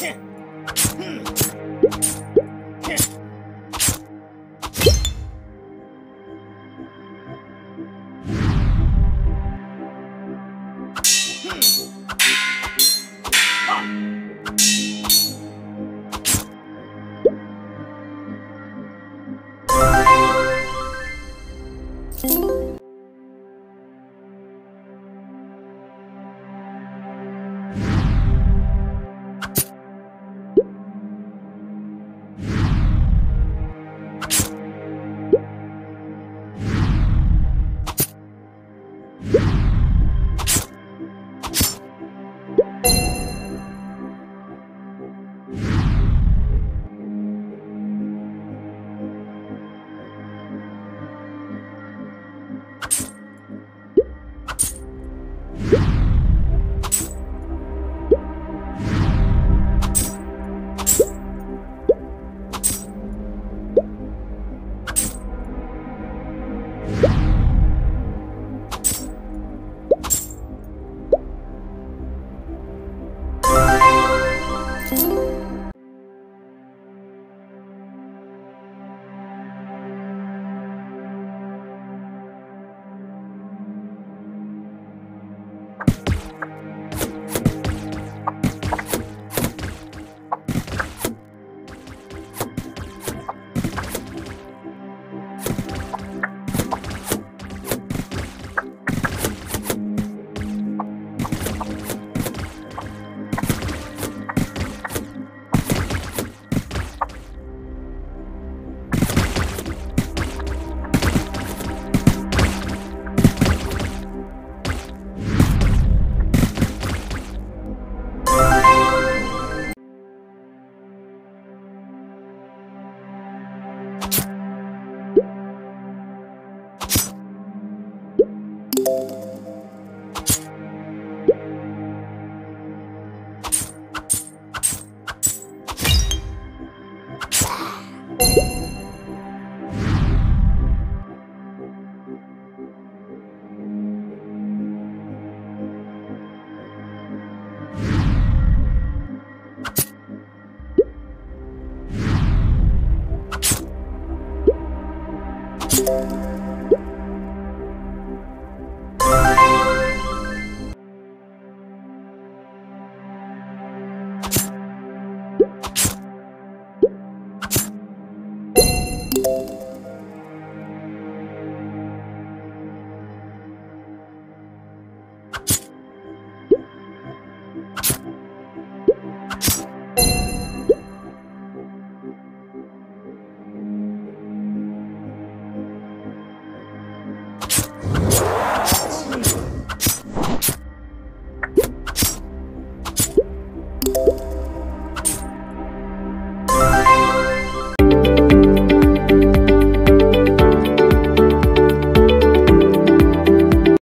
Yeah.